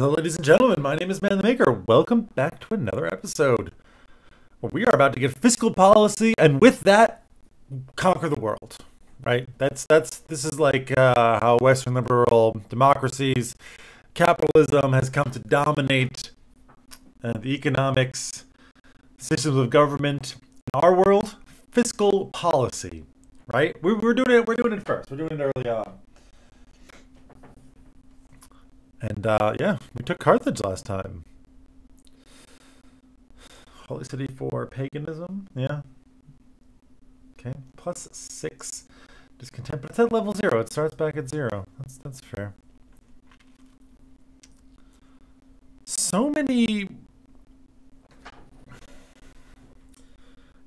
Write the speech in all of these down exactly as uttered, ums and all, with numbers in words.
Hello ladies and gentlemen, my name is Man the Maker. Welcome back to another episode. We are about to get fiscal policy and with that, conquer the world, right? That's, that's, this is like uh, how Western liberal democracies, capitalism has come to dominate uh, the economics, systems of government. In our world, fiscal policy, right? We're, we're doing it, we're doing it first, we're doing it early on. And, uh, yeah, we took Carthage last time. Holy city for paganism, yeah. Okay, plus six discontent, but it's at level zero. It starts back at zero. That's, that's fair. So many...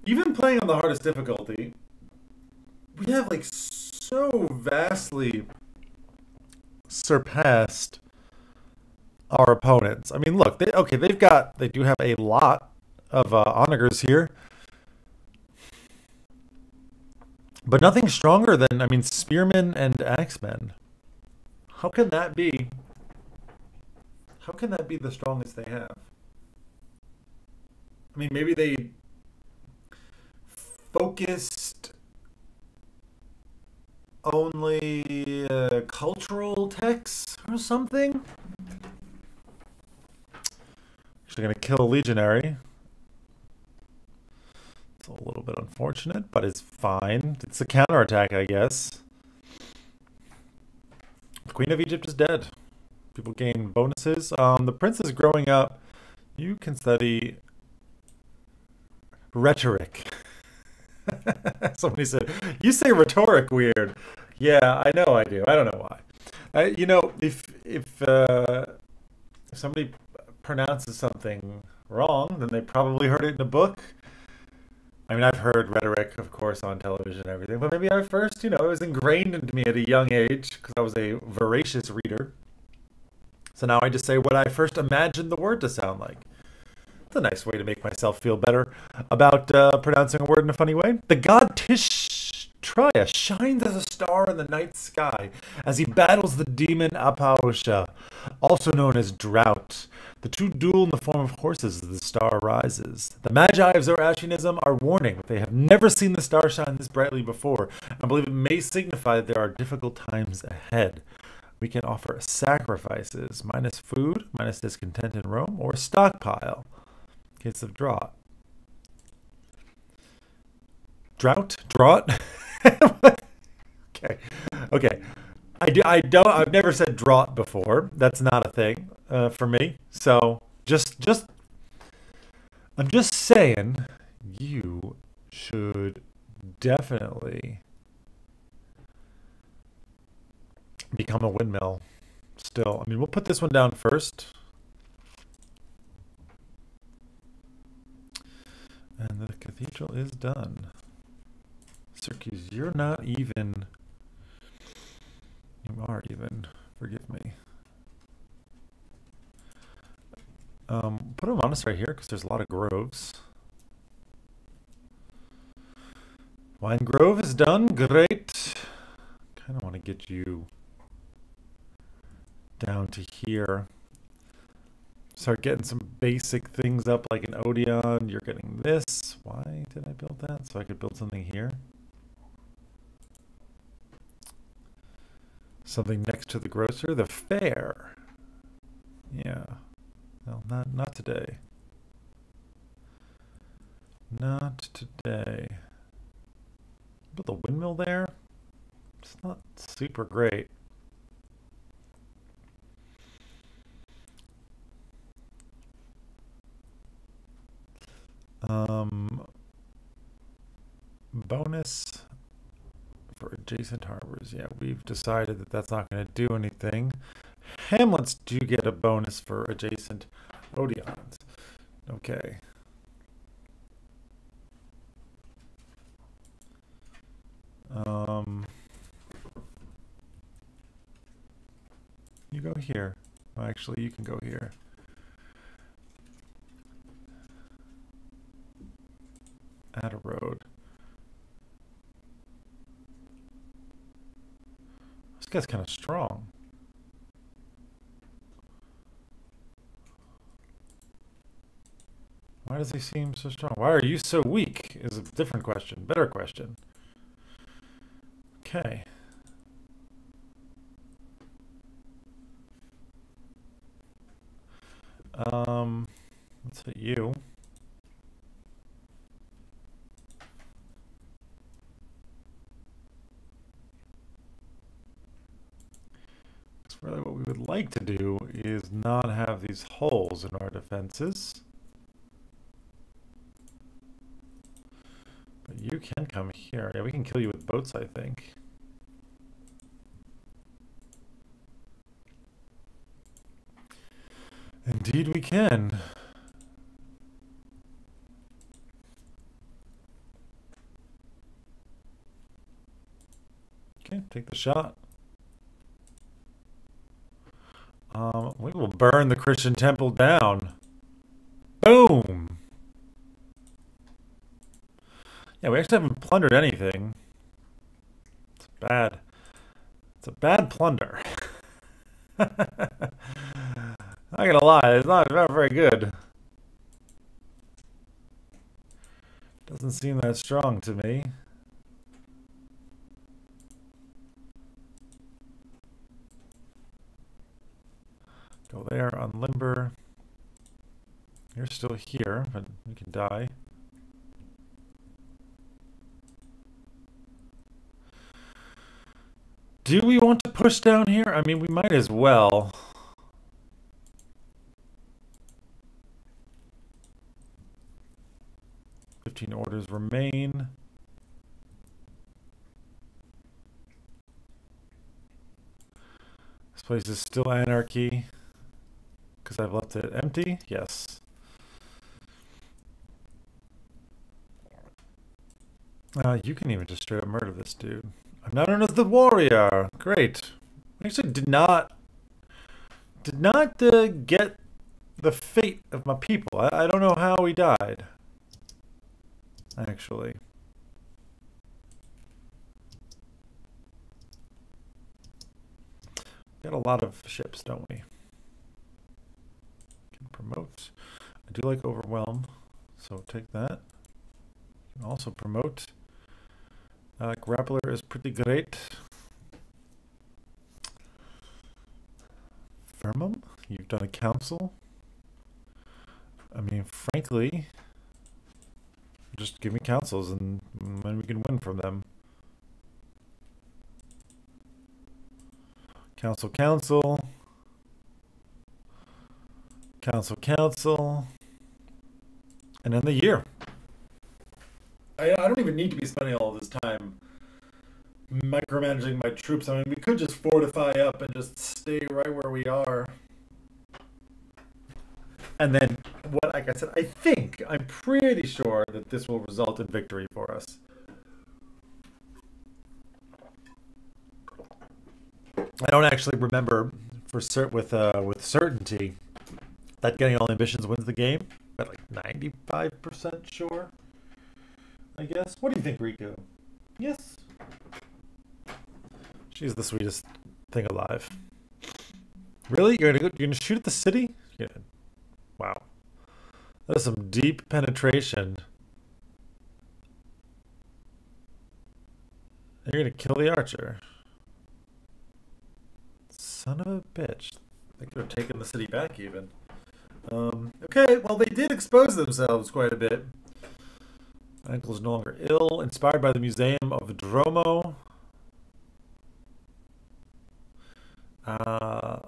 Even playing on the hardest difficulty, we have, like, so vastly surpassed our opponents. I mean, look, they, okay, they've got, they do have a lot of uh, Onagers here, but nothing stronger than, I mean, Spearman and Axeman. How can that be? How can that be the strongest they have? I mean, maybe they focused only uh, cultural texts or something? Actually gonna kill a legionary. It's a little bit unfortunate, but it's fine. It's a counterattack, I guess. The Queen of Egypt is dead. People gain bonuses. Um, the prince is growing up. You can study rhetoric. Somebody said, "You say rhetoric weird." Yeah, I know I do. I don't know why. I, you know, if if uh, if somebody pronounces something wrong, then they probably heard it in a book. I mean, I've heard rhetoric, of course, on television and everything, but maybe I first, you know, it was ingrained into me at a young age because I was a voracious reader. So now I just say what I first imagined the word to sound like. It's a nice way to make myself feel better about uh, pronouncing a word in a funny way. The god Tishtrya shines as a star in the night sky as he battles the demon Apaosha, also known as drought. The two duel in the form of horses as the star rises. The magi of Zoroastrianism are warning that they have never seen the star shine this brightly before. I believe it may signify that there are difficult times ahead. We can offer sacrifices, minus food, minus discontent in Rome, or stockpile, in case of drought. Drought? Drought? Okay. Okay. I, do, I don't, I've never said drought before. That's not a thing uh, for me. So just, just, I'm just saying you should definitely become a windmill still. I mean, we'll put this one down first. And the cathedral is done. Syracuse, you're not even... You are even. Forgive me. Um, put a monastery here because there's a lot of groves. Wine Grove is done. Great. Kind of want to get you down to here. Start getting some basic things up like an Odeon. You're getting this. Why did I build that? So I could build something here. Something next to the grocer, the fair. Yeah. Well, not not today. Not today. But the windmill there? It's not super great. Um bonus for adjacent harbors. Yeah, we've decided that that's not going to do anything. Hamlets do get a bonus for adjacent Odeons. Okay. Um You go here. Actually, you can go here. Add a road. This guy's kind of strong. Why does he seem so strong? Why are you so weak is a different question. Better question. Okay. Um, let's hit you. Really what we would like to do is not have these holes in our defenses. But you can come here. Yeah, we can kill you with boats, I think. Indeed we can. Okay, take the shot. Um, we will burn the Christian temple down. Boom! Yeah, we actually haven't plundered anything. It's bad. It's a bad plunder. Not gonna lie, it's not, not very good. Doesn't seem that strong to me. Go there, unlimber. You're still here, but you can die. Do we want to push down here? I mean, we might as well. Fifteen orders remain. This place is still anarchy. Because I've left it empty? Yes. Uh, you can even just straight up murder this dude. I'm not another warrior. Great. I actually did not... Did not uh, get the fate of my people. I, I don't know how he died. Actually. Got a lot of ships, don't we? Promote. I do like overwhelm, so take that. You can also promote. Uh, grappler is pretty great. Firmum, you've done a council. I mean, frankly, just give me councils and then we can win from them. Council, council. Council, council, and end the year. I, I don't even need to be spending all this time micromanaging my troops. I mean, we could just fortify up and just stay right where we are. And then, what, like I said, I think, I'm pretty sure that this will result in victory for us. I don't actually remember for cert with uh, with certainty that getting all ambitions wins the game, but like ninety-five percent sure, I guess. What do you think, Rico? Yes. She's the sweetest thing alive. Really? You're gonna go, you're gonna shoot at the city? Yeah. Wow. That is some deep penetration. And you're gonna kill the archer. Son of a bitch. They could have taken the city back even. Um, okay, well, they did expose themselves quite a bit. My ankle is no longer ill. Inspired by the Museum of Dromo. Uh,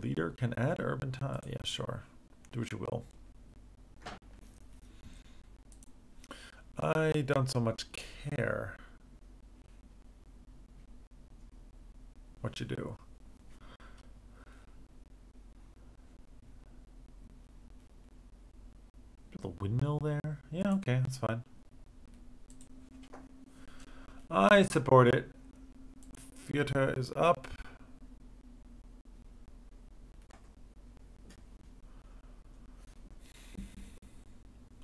leader can add urban time. Yeah, sure. Do what you will. I don't so much care what you do. The windmill there? Yeah, okay, that's fine. I support it. Theater is up.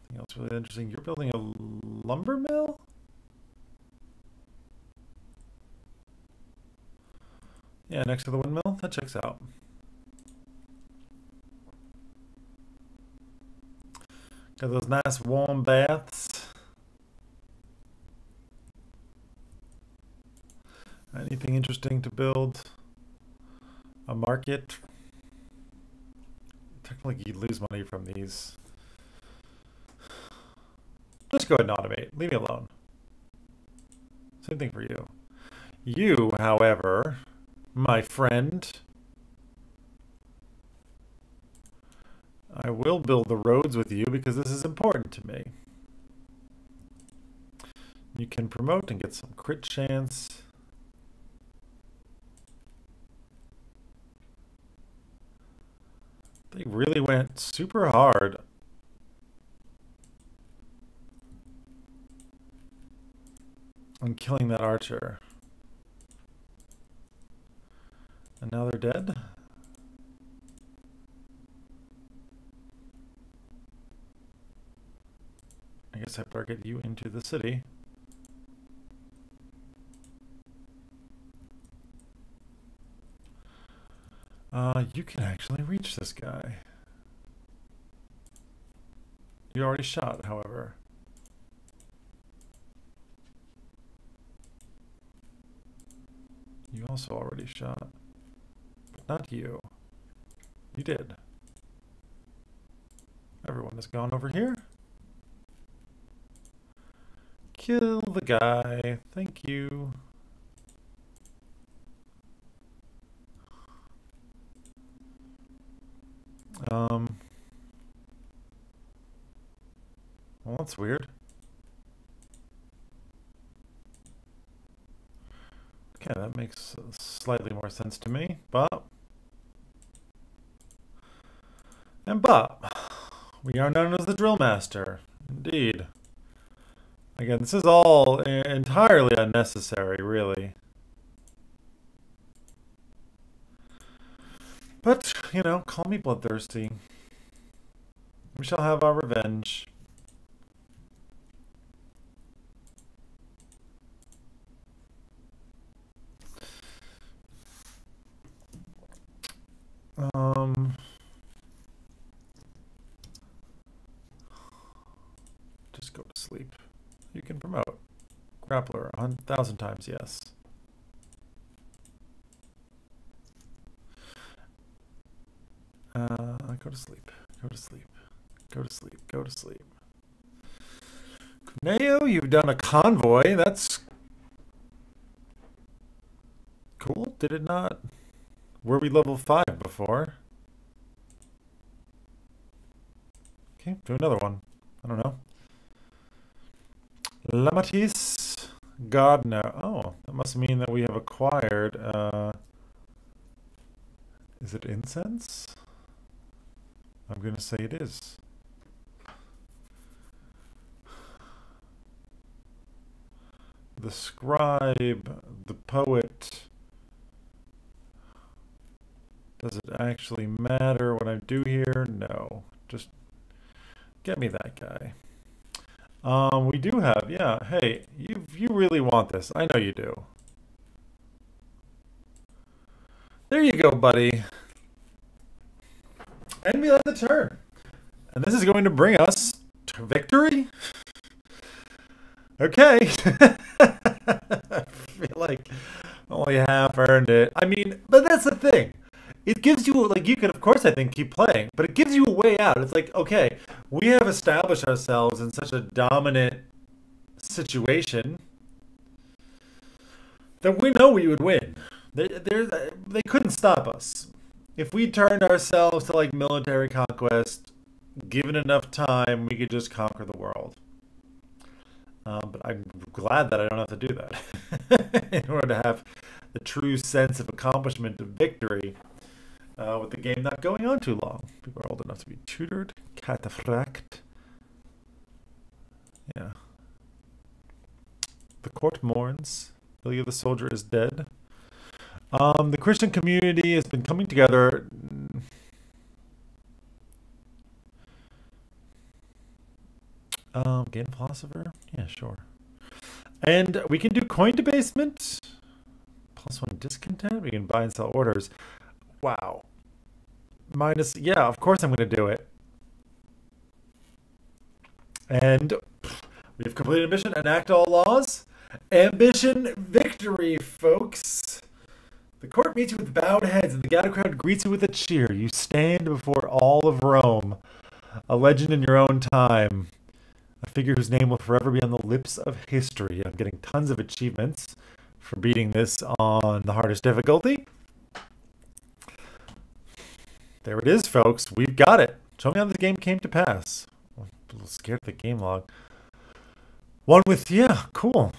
Anything else really interesting? You're building a lumber mill? Yeah, next to the windmill? That checks out. Got those nice warm baths. Anything interesting to build? A market? Technically you'd lose money from these. Just go ahead and automate. Leave me alone. Same thing for you. You, however, my friend, I will build the roads with you because this is important to me. You can promote and get some crit chance. They really went super hard. I'm killing that archer. And now they're dead. I guess I better get you into the city. Uh, you can actually reach this guy. You already shot, however. You also already shot. But not you. You did. Everyone has gone over here. Kill the guy. Thank you. Um. Well, that's weird. Okay, that makes slightly more sense to me. Bop. And bop. We are known as the Drill Master. Indeed. Again, this is all entirely unnecessary, really. But, you know, call me bloodthirsty. We shall have our revenge. Um, just go to sleep. You can promote. Grappler, a hundred thousand times yes. Uh, go to sleep. Go to sleep. Go to sleep. Go to sleep. Cuneo, you've done a convoy. That's cool. Did it not? Were we level five before? Okay, do another one. I don't know. Lamatis Gardner. Oh, that must mean that we have acquired, uh... is it incense? I'm gonna say it is. The scribe, the poet. Does it actually matter what I do here? No. Just get me that guy. Um, we do have, yeah. Hey, you you really want this. I know you do. There you go, buddy. And we led the turn. And this is going to bring us to victory? Okay. I feel like only half earned it. I mean, but that's the thing. It gives you, like, you could, of course, I think, keep playing, but it gives you a way out. It's like, okay, we have established ourselves in such a dominant situation that we know we would win. They, they couldn't stop us. If we turned ourselves to, like, military conquest, given enough time, we could just conquer the world. Um, but I'm glad that I don't have to do that in order to have the true sense of accomplishment of victory. Uh, with the game not going on too long. People are old enough to be tutored. Cataphract. Yeah. The court mourns. Ilya the soldier is dead. Um, the Christian community has been coming together. Um, game philosopher? Yeah, sure. And we can do coin debasement. Plus one discontent. We can buy and sell orders. Wow. Minus, yeah, of course I'm going to do it. And we've completed mission, enact all laws. Ambition victory, folks. The court meets you with bowed heads, and the gathered crowd greets you with a cheer. You stand before all of Rome, a legend in your own time, a figure whose name will forever be on the lips of history. I'm getting tons of achievements for beating this on the hardest difficulty. There it is, folks. We've got it. Show me how this game came to pass. I'm a little scared of the game log. One with, yeah, cool.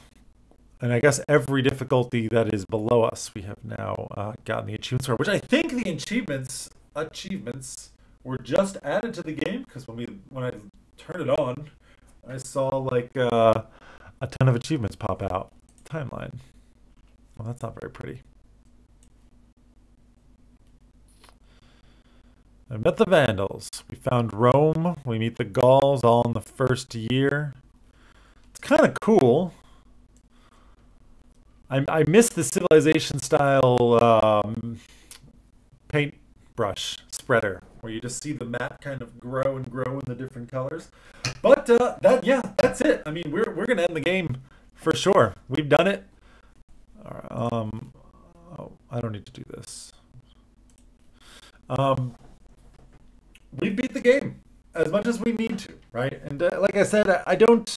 And I guess every difficulty that is below us, we have now uh, gotten the achievements for, which I think the achievements achievements were just added to the game, because when we when I turned it on, I saw like uh, a ton of achievements pop out. Timeline. Well, that's not very pretty. I met the Vandals. We found Rome. We meet the Gauls all in the first year. It's kind of cool. I, I miss the civilization-style um, paintbrush spreader, where you just see the map kind of grow and grow in the different colors. But uh, that, yeah, that's it. I mean, we're we're gonna end the game for sure. We've done it. Um, oh, I don't need to do this. Um, we beat the game as much as we need to, right? And uh, like I said, I, I don't.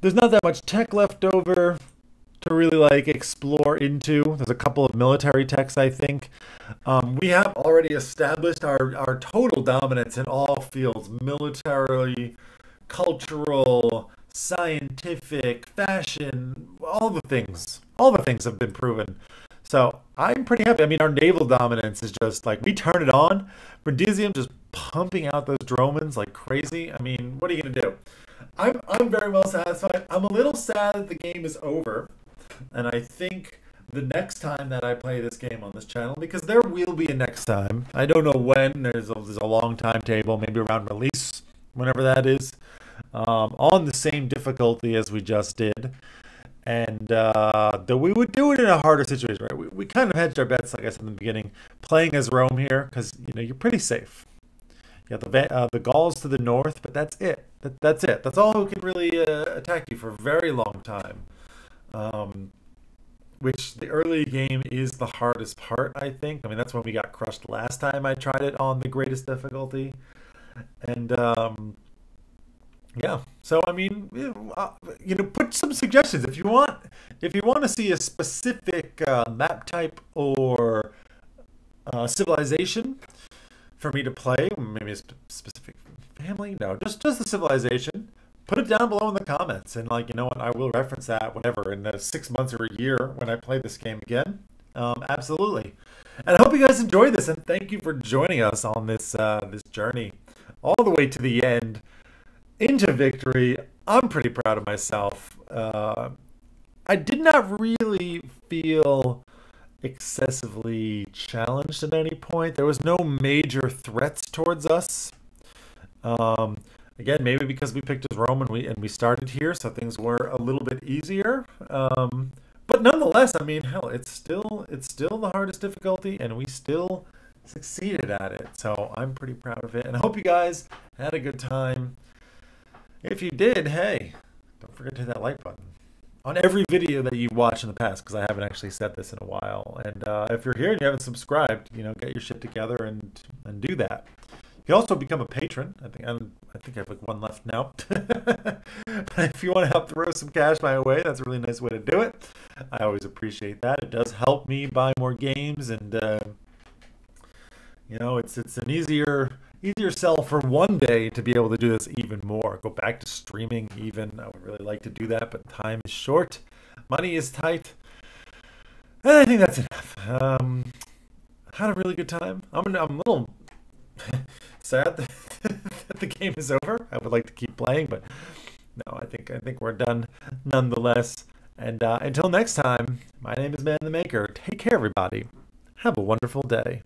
There's not that much tech left over to really like explore into. There's a couple of military techs, I think. Um, we have already established our, our total dominance in all fields, military, cultural, scientific, fashion, all the things, all the things have been proven. So I'm pretty happy. I mean, our naval dominance is just like, we turn it on, Brindisium just pumping out those dromons like crazy. I mean, what are you gonna do? I'm, I'm very well satisfied. I'm a little sad that the game is over. And I think the next time that I play this game on this channel, because there will be a next time. I don't know when. There's a, there's a long timetable, maybe around release, whenever that is, um, on the same difficulty as we just did. And uh, that we would do it in a harder situation, right? We, we kind of hedged our bets, like I said in the beginning, playing as Rome here, because you know you're pretty safe. You got the, uh, the Gauls to the north, but that's it. That, that's it. That's all who can really uh, attack you for a very long time. Um, which the early game is the hardest part, I think. I mean, that's when we got crushed last time I tried it on the greatest difficulty. And, um, yeah. So, I mean, you know, put some suggestions if you want. If you want to see a specific uh, map type or uh, civilization for me to play, maybe a sp specific family, no, just just the civilization, put it down below in the comments, and like, you know what, I will reference that whenever, in the six months or a year when I play this game again. Um, absolutely. And I hope you guys enjoyed this, and thank you for joining us on this uh, this journey all the way to the end into victory. I'm pretty proud of myself. Uh, I did not really feel excessively challenged at any point. There was no major threats towards us. Um, again, maybe because we picked as Rome and we and we started here, so things were a little bit easier. Um, but nonetheless, I mean, hell, it's still it's still the hardest difficulty, and we still succeeded at it. So I'm pretty proud of it, and I hope you guys had a good time. If you did, hey, don't forget to hit that like button on every video that you've watched in the past, because I haven't actually said this in a while. And uh, if you're here and you haven't subscribed, you know, get your shit together and and do that. You can also become a patron. I think I'm, I think I have like one left now. But if you want to help throw some cash my way, that's a really nice way to do it. I always appreciate that. It does help me buy more games, and uh, you know, it's it's an easier easier sell for one day to be able to do this even more. Go back to streaming even. I would really like to do that, but time is short. Money is tight. And I think that's enough. Um, had a really good time. I'm, I'm a little sad that, that the game is over. I would like to keep playing, but no, I think, I think we're done nonetheless. And uh, until next time, my name is Man the Maker. Take care, everybody. Have a wonderful day.